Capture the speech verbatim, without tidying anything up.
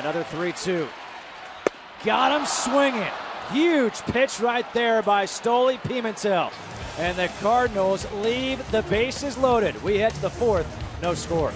Another three two. Got him swinging. Huge pitch right there by Stolmy Pimentel. And the Cardinals leave the bases loaded. We head to the fourth, no score.